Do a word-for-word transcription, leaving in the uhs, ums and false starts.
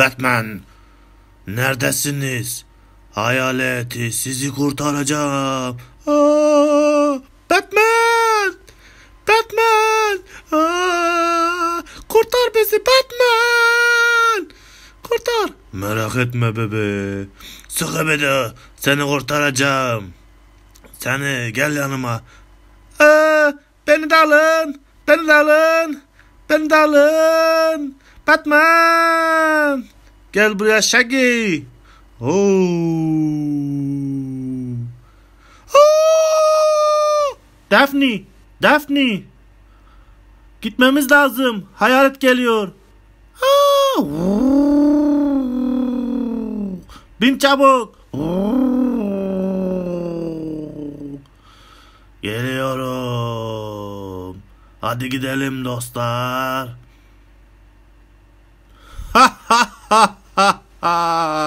Batman, neredesiniz? Hayaleti sizi kurtaracağım. Aa, Batman! Batman! Aa, kurtar bizi Batman! Kurtar! Merak etme bebe. Sıkı bedi, seni kurtaracağım. Seni gel yanıma. Aa, beni de alın! Beni de alın! Beni de alın! Batman! Gel buraya Şegi. Oo! Oo! Daphne, Daphne. Gitmemiz lazım. Hayalet geliyor. Aa! Bin çabuk. Geliyorum. Hadi gidelim dostlar. Ha ha ha ha ha.